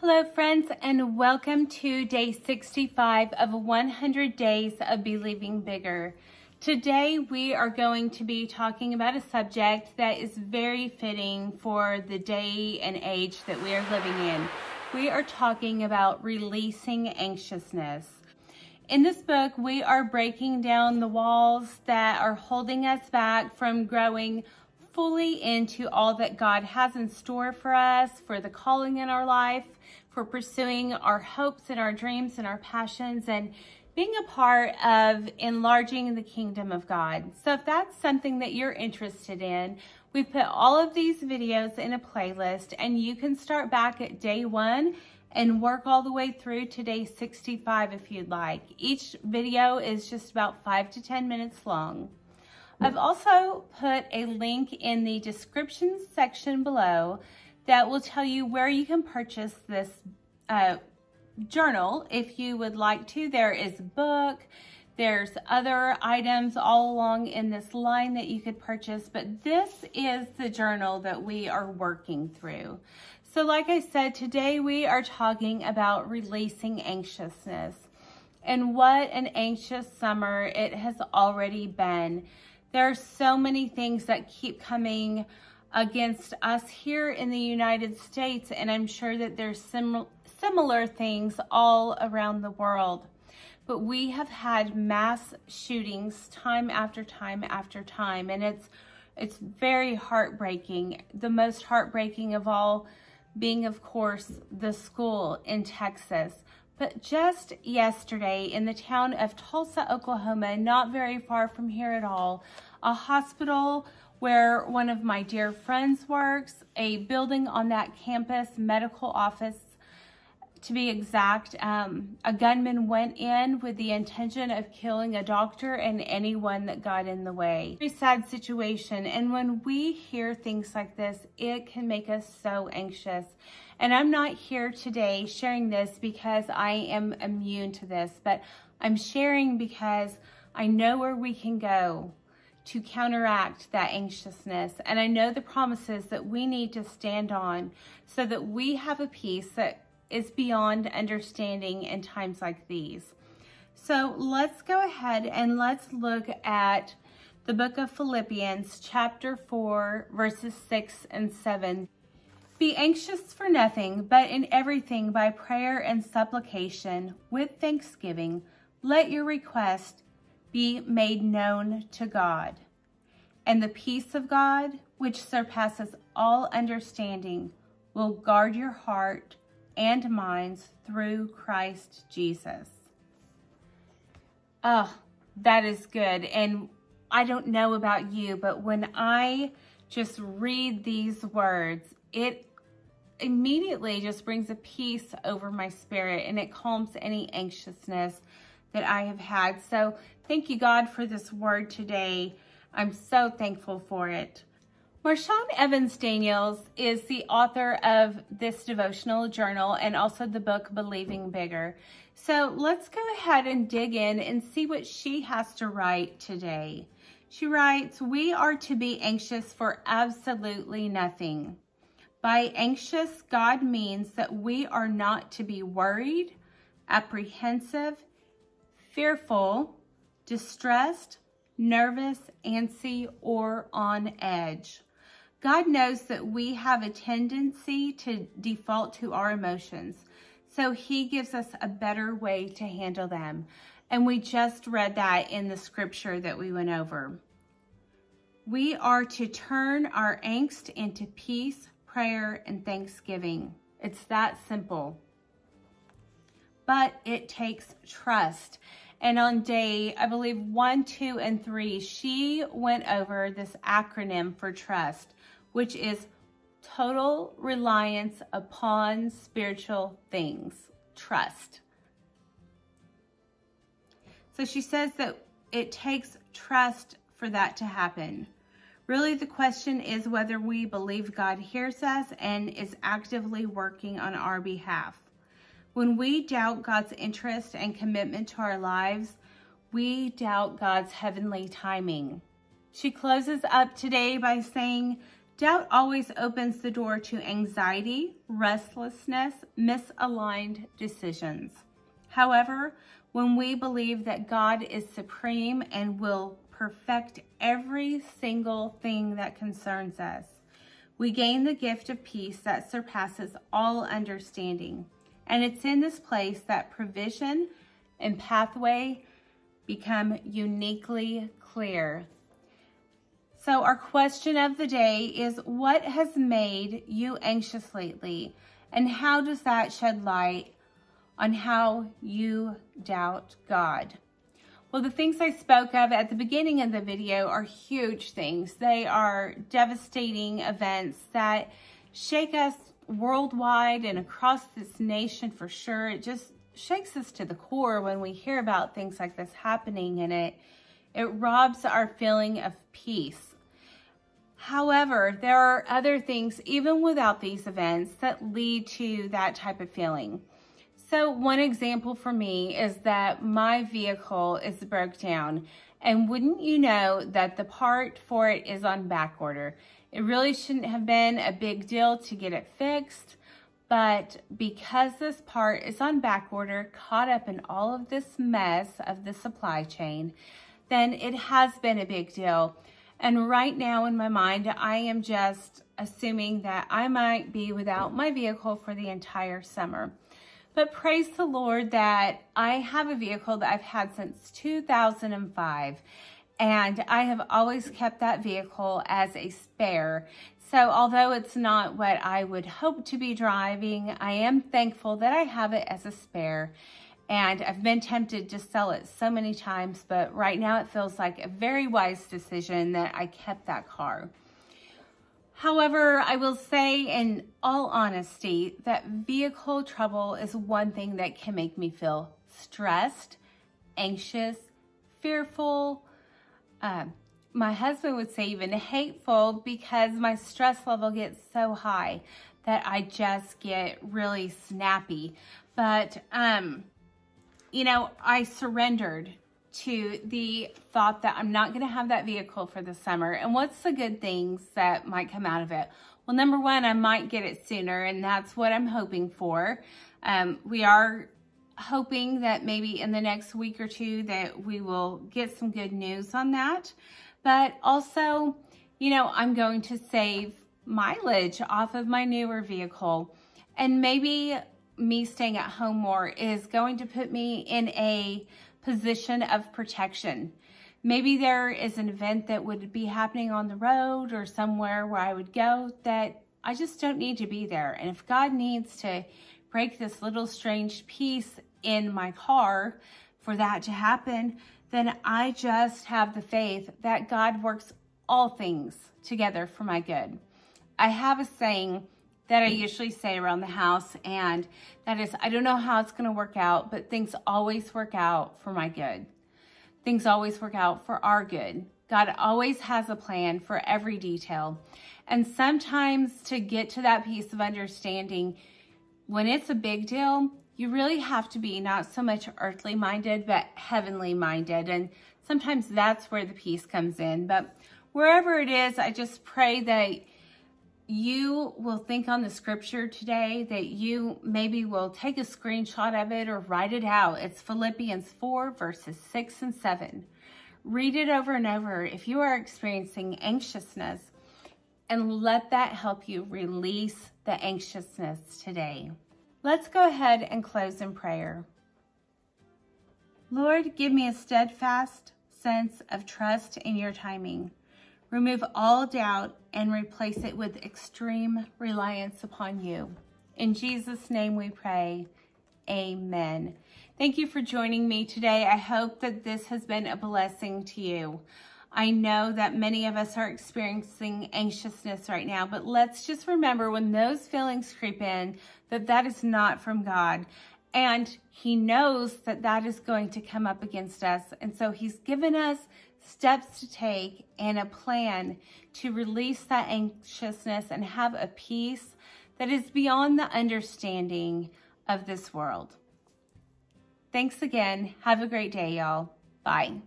Hello friends, and welcome to day 65 of 100 days of Believing Bigger. Today we are going to be talking about a subject that is very fitting for the day and age that we are living in. We are talking about releasing anxiousness. In this book, we are breaking down the walls that are holding us back from growing fully into all that God has in store for us, for the calling in our life, for pursuing our hopes and our dreams and our passions, and being a part of enlarging the kingdom of God. So if that's something that you're interested in, we've put all of these videos in a playlist, and you can start back at day one and work all the way through to day 65 if you'd like. Each video is just about 5 to 10 minutes long. I've also put a link in the description section below that will tell you where you can purchase this journal if you would like to. There is a book, there's other items all along in this line that you could purchase, but this is the journal that we are working through. So like I said, today we are talking about releasing anxiousness, and what an anxious summer it has already been. There are so many things that keep coming against us here in the United States, and I'm sure that there's similar things all around the world. But we have had mass shootings time after time after time, and it's very heartbreaking. The most heartbreaking of all being, of course, the school in Texas. But just yesterday in the town of Tulsa, Oklahoma, not very far from here at all, a hospital where one of my dear friends works, a building on that campus, medical office to be exact, a gunman went in with the intention of killing a doctor and anyone that got in the way. Very sad situation, and when we hear things like this, it can make us so anxious. And I'm not here today sharing this because I am immune to this, but I'm sharing because I know where we can go to counteract that anxiousness. And I know the promises that we need to stand on so that we have a peace that is beyond understanding in times like these. So let's go ahead and let's look at the book of Philippians chapter 4, verses 6 and 7. Be anxious for nothing, but in everything by prayer and supplication with thanksgiving, let your request be made known to God. And the peace of God, which surpasses all understanding, will guard your heart and minds through Christ Jesus. Oh, that is good. And I don't know about you, but when I just read these words, it immediately just brings a peace over my spirit, and it calms any anxiousness that I have had. So thank you, God, for this word today. I'm so thankful for it. Marshawn Evans Daniels is the author of this devotional journal and also the book Believing Bigger. So let's go ahead and dig in and see what she has to write today. She writes, we are to be anxious for absolutely nothing. By anxious, God means that we are not to be worried, apprehensive, fearful, distressed, nervous, antsy, or on edge. God knows that we have a tendency to default to our emotions, so he gives us a better way to handle them. And we just read that in the scripture that we went over. We are to turn our angst into peace, prayer, and thanksgiving. It's that simple. But it takes trust. And on day, I believe 1, 2, and 3, she went over this acronym for trust, which is total reliance upon spiritual things, trust. So she says that it takes trust for that to happen. Really, the question is whether we believe God hears us and is actively working on our behalf. When we doubt God's interest and commitment to our lives, we doubt God's heavenly timing. She closes up today by saying, Doubt always opens the door to anxiety, restlessness, misaligned decisions. However, when we believe that God is supreme and will perfect every single thing that concerns us, we gain the gift of peace that surpasses all understanding. And it's in this place that provision and pathway become uniquely clear. So our question of the day is, what has made you anxious lately? And how does that shed light on how you doubt God? Well, the things I spoke of at the beginning of the video are huge things. They are devastating events that shake us worldwide and across this nation for sure. It just shakes us to the core when we hear about things like this happening, and it robs our feeling of peace. However, there are other things, even without these events, that lead to that type of feeling. So one example for me is that my vehicle is broke down, and wouldn't you know that the part for it is on back order. It really shouldn't have been a big deal to get it fixed, but because this part is on back order, caught up in all of this mess of the supply chain, then it has been a big deal. And right now in my mind, I am just assuming that I might be without my vehicle for the entire summer. But praise the Lord that I have a vehicle that I've had since 2005, and I have always kept that vehicle as a spare. So although it's not what I would hope to be driving, I am thankful that I have it as a spare. And I've been tempted to sell it so many times, but right now it feels like a very wise decision that I kept that car. However, I will say in all honesty that vehicle trouble is one thing that can make me feel stressed, anxious, fearful. My husband would say even hateful, because my stress level gets so high that I just get really snappy. But, you know, I surrendered to the thought that I'm not going to have that vehicle for the summer. And what's the good things that might come out of it? Well, number one, I might get it sooner, and that's what I'm hoping for. We are hoping that maybe in the next week or two that we will get some good news on that. But also, you know, I'm going to save mileage off of my newer vehicle, and maybe me staying at home more is going to put me in a position of protection. Maybe there is an event that would be happening on the road or somewhere where I would go that I just don't need to be there. And if God needs to break this little strange piece in my car for that to happen, then I just have the faith that God works all things together for my good. I have a saying that I usually say around the house, and that is, I don't know how it's gonna work out, but things always work out for my good. Things always work out for our good. God always has a plan for every detail. And sometimes to get to that piece of understanding, when it's a big deal, you really have to be not so much earthly minded, but heavenly minded. And sometimes that's where the peace comes in. But wherever it is, I just pray that you will think on the scripture today, that you maybe will take a screenshot of it or write it out. It's Philippians 4 verses 6 and 7. Read it over and over if you are experiencing anxiousness, and let that help you release the anxiousness today. Let's go ahead and close in prayer. Lord, give me a steadfast sense of trust in your timing. Remove all doubt and replace it with extreme reliance upon you. In Jesus' name we pray. Amen. Thank you for joining me today. I hope that this has been a blessing to you. I know that many of us are experiencing anxiousness right now, but let's just remember when those feelings creep in, that that is not from God. And he knows that that is going to come up against us. And so he's given us steps to take and a plan to release that anxiousness and have a peace that is beyond the understanding of this world. Thanks again. Have a great day, y'all. Bye.